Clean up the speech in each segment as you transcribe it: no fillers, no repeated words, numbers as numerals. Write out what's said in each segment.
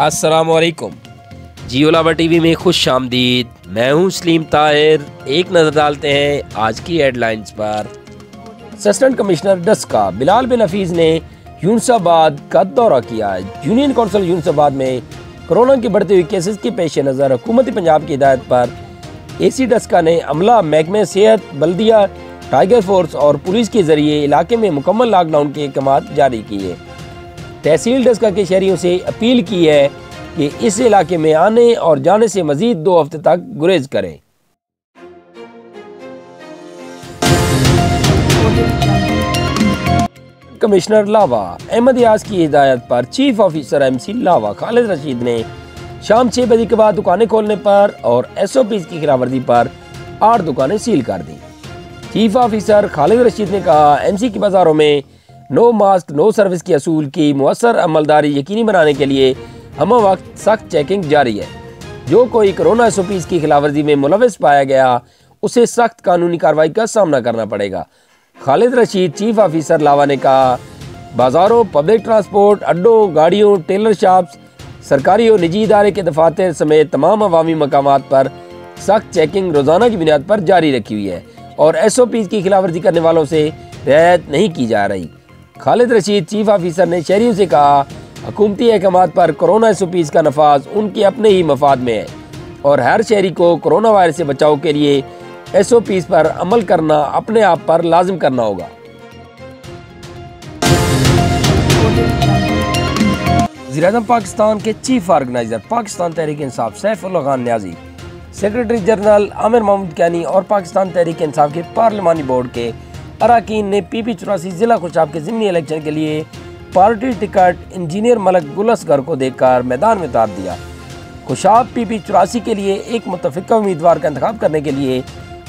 अस्सलामुअलैकुम जी, लावा टीवी में खुश आमदीद। मैं हूं सलीम ताहिर। एक नज़र डालते हैं आज की हेडलाइंस पर। Assistant commissioner Daska Bilal bill Hafeez ने यूनेस्बाद का दौरा किया। यूनियन कौंसिल यूनेस्बाद में कोरोना के बढ़ते हुए केसेस के पेश नज़र हुकूमत पंजाब की हिदायत पर एसी डस्का ने अमला, महकमे सेहत, बल्दिया, टाइगर फोर्स और पुलिस के जरिए इलाके में मुकम्मल लॉकडाउन के अहकाम जारी किए। तहसील डस्का के शहरियों से अपील की है कि इस इलाके में आने और जाने से मज़ीद 2 हफ्ते तक गुरेज करें। कमिश्नर लावा अहमद अयाज की हिदायत पर chief officer MC Lawa Khalid Rashid ने शाम 6 बजे के बाद दुकानें खोलने पर और SOPs की खिलाफवर्जी पर 8 दुकानें सील कर दी। चीफ ऑफिसर खालिद रशीद ने कहा, MC के बाज़ारों में नो मास्क नो सर्विस के असूल की मुअस्सर अमलदारी यकीनी बनाने के लिए हम वक्त सख्त चेकिंग जारी है। जो कोई कोरोना SOPs की खिलाफवर्जी में मुलविस पाया गया उसे सख्त कानूनी कार्रवाई का सामना करना पड़ेगा। खालिद रशीद चीफ ऑफिसर लावा ने कहा, बाज़ारों, पब्लिक ट्रांसपोर्ट, अड्डों, गाड़ियों, टेलर शॉप्स, सरकारी और निजी इदारे के दफातर समेत तमाम अवामी मकामात पर सख्त चेकिंग रोज़ाना की बुनियाद पर जारी रखी हुई है और SOPs की खिलाफवर्जी करने वालों से रियायत नहीं की जा रही। खालिद रशीद चीफ ऑफिसर ने शहरियों से कहा, हुकूमती अहकामात पर कोरोना SOPs का नफाज उनके अपने ही मफाद में है और हर शहरी को कोरोना वायरस से बचाव के लिए SOPs पर अमल करना अपने आप पर लाजिम करना होगा। वज़ीर-ए-आज़म पाकिस्तान के chief organiser Pakistan Tehreek Insaf Saif Ullah Khan Niazi, secretary general Amir Mehmood Kiani और पाकिस्तान तहरीक इंसाफ के पार्लिमानी बोर्ड के अरकान ने PP 84 ज़िला खुशाब के ज़िमनी इलेक्शन के लिए पार्टी टिकट इंजीनियर मलिक गुल असगर को देकर मैदान में उतार दिया। खुशाब PP 84 के लिए एक मुतफ़िका उम्मीदवार का इंतखाब करने के लिए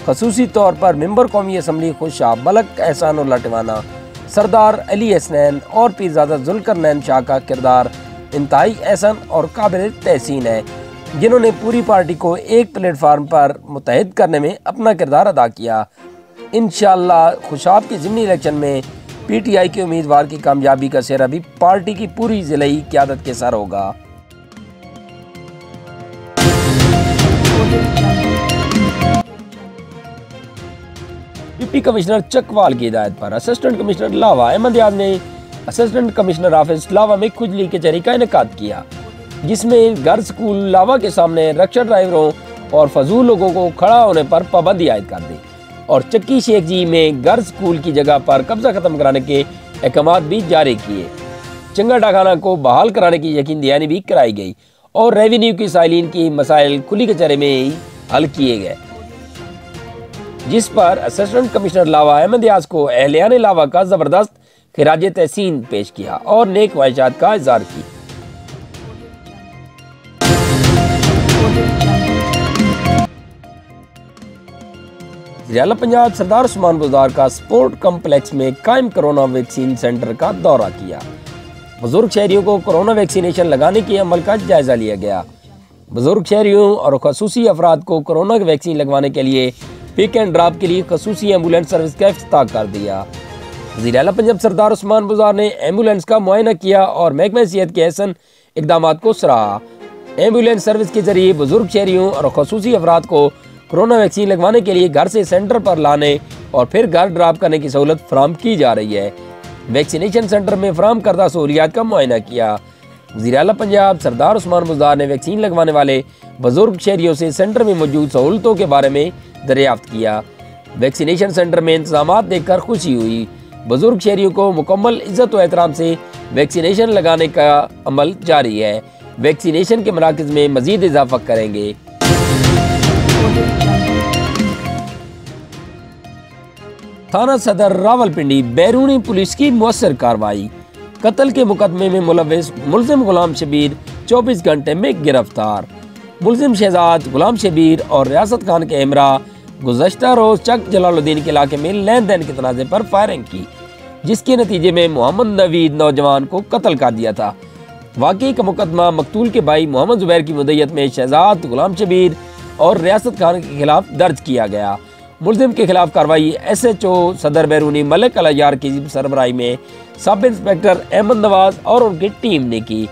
खसूसी तौर पर मेंबर कौमी असम्बली खुशाब मलक एहसान उल्लाह टवाना, सरदार अली हुसैन और पीरज़ादा ज़ुल करनैन शाह का किरदार इंतहाई अहसन और काबिल तहसीन है, जिन्होंने पूरी पार्टी को एक प्लेटफार्म पर मुतहद करने में अपना किरदार अदा किया। इंशाअल्लाह खुशाब के ज़िमनी इलेक्शन में PTI के उम्मीदवार की कामयाबी का सेहरा भी पार्टी की पूरी ज़िलाई क़यादत के सर होगा। डिप्टी कमिश्नर चकवाल की हिदायत पर असिस्टेंट कमिश्नर लावा अहमद अयाज ने असिस्टेंट कमिश्नर ऑफिस लावा में खुजली कचहरी का इनेकाद किया, जिसमें गर्ल्स स्कूल लावा के सामने रक्षा ड्राइवरों और फजूल लोगों को खड़ा होने पर पाबंदी आयद कर दी और चक्की शेख जी में गर्ल्स स्कूल की जगह पर कब्जा खत्म कराने के अहकाम भी जारी किए। चंगा डाखाना को बहाल कराने की यकीन दहानी भी कराई गई और रेवेन्यू की साइलिन की मसाइल खुली कचहरे में ही हल किए गए, जिस पर असिस्टेंट कमिश्नर लावा अहमद अयाज को अहलियान लावा का ज़बरदस्त खिराज तहसीन पेश किया और नेक ख्वाहिशात का इजहार किया। ज़िला पंजाब सरदार उस्मान बाजार का स्पोर्ट कम्प्लेक्स में कायम कोरोना वैक्सीन सेंटर का दौरा किया। बुजुर्ग शहरियों को कोरोना वैक्सीनेशन लगाने के अमल का जायज़ा लिया गया। बुजुर्ग शहरियों और खसूसी अफराद को कोरोना की वैक्सीन लगवाने के लिए पिक एंड ड्राप के लिए खसूसी एम्बुलेंस सर्विस का इफ्तिताह कर दिया। ज़िला पंजाब सरदार उस्मान बाजार ने एम्बुलेंस का मुआयना किया और महकमे सेहत के अहसन इकदाम को सराहा। एम्बुलेंस सर्विस के जरिए बुजुर्ग शहरियों और खसूसी अफराद को कोरोना वैक्सीन लगवाने के लिए घर से सेंटर पर लाने और फिर घर ड्राप करने की सहूलत फराहम की जा रही है। वैक्सीनेशन सेंटर में फराहम करदा सहूलियात का मुआयना किया। वज़ीर-ए-आला पंजाब सरदार उस्मान बुज़दार ने वैक्सीन लगवाने वाले बुजुर्ग शहरियों से सेंटर में मौजूद सहूलतों के बारे में दरियाफ्त किया। वैक्सीनेशन सेंटर में इंतजामात देखकर खुशी हुई। बुजुर्ग शहरियों को मुकम्मल इज्जत और एहतराम से वैक्सीनेशन लगाने का अमल जारी है। वैक्सीनेशन के मराकज़ में मज़ीद इजाफा करेंगे। थाना सदर रावलपिंडी बैरूनी पुलिस की मुअस्सर कार्रवाई। कत्ल के मुकदमे में मुलविस मुलजिम गुलाम शबीर 24 घंटे में गिरफ्तार। मुलजिम शहजाद गुलाम शबीर और रियासत खान के हमरा गुज़श्ता रोज़ चक जलालुद्दीन के इलाके में लेन देन के तनाज़े पर फायरिंग की, जिसके नतीजे में मोहम्मद नवीद नौजवान को कत्ल कर दिया था। वाकई का मुकदमा मकतूल के भाई मोहम्मद जुबैर की मुद्दत में शहजाद गुलाम शबीर और रियासत खान के खिलाफ दर्ज किया गया। मुलजिम के खिलाफ कार्रवाई SHO सदर बैरूनी मलिक अल्लाह यार की सरबराही में सब इंस्पेक्टर अहमद नवाज और उनकी टीम ने की।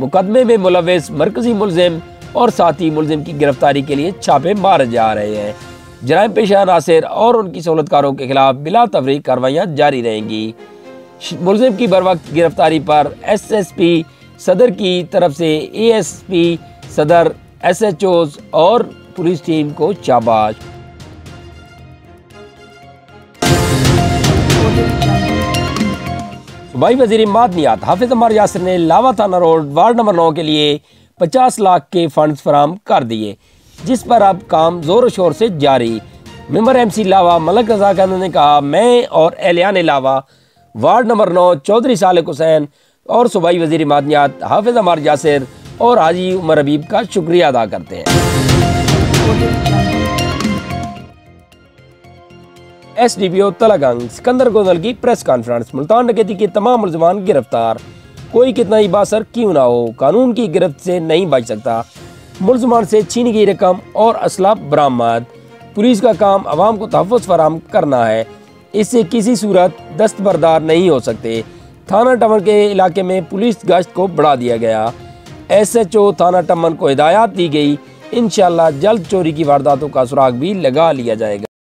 मुकदमे में मुलविस मरकजी मुलजिम और साथी मुलजिम की गिरफ्तारी के लिए छापे मारे जा रहे हैं। जराइम पेशा नासिर और उनकी सहूलतकारों के खिलाफ बिला तफरीक कार्रवाइयाँ जारी रहेंगी। मुलजिम की बरवक्त गिरफ्तारी पर SSP सदर की तरफ से ASP सदर, SHOs और पुलिस टीम को शाबाश। सूबाई वजीर मादनियात हाफिज अमर यासिर ने लावा थाना रोड वार्ड नंबर 9 के लिए 50 लाख के फंड्स फराहम कर दिए, जिस पर अब काम जोर शोर से जारी। मेंबर MC लावा मलक रजा खान ने कहा, मैं और एहलियान लावा वार्ड नंबर 9 चौधरी सालिक हुसैन और सूबाई वजीर मादनियात हाफिज अमर यासिर और हाजी उमर हबीब का शुक्रिया अदा करते हैं। SDPO तलागंज सिकंदरगोदल की प्रेस कॉन्फ्रेंस, मुल्तान डकैती के तमाम मुलजमान गिरफ्तार, कोई कितना ही बासर क्यों ना हो कानून की गिरफ्त से नहीं बच सकता। मुलजमान से छीनी गई रकम और असला बरामद, पुलिस का काम आवाम को तहफ़्फ़ुज़ फराहम करना है, इससे किसी सूरत दस्तबरदार नहीं हो सकते। थाना टमन के इलाके में पुलिस गश्त को बढ़ा दिया गया, SHO थाना टमन को हिदायत दी गई, इंशाअल्लाह जल्द चोरी की वारदातों का सुराग भी लगा लिया जाएगा।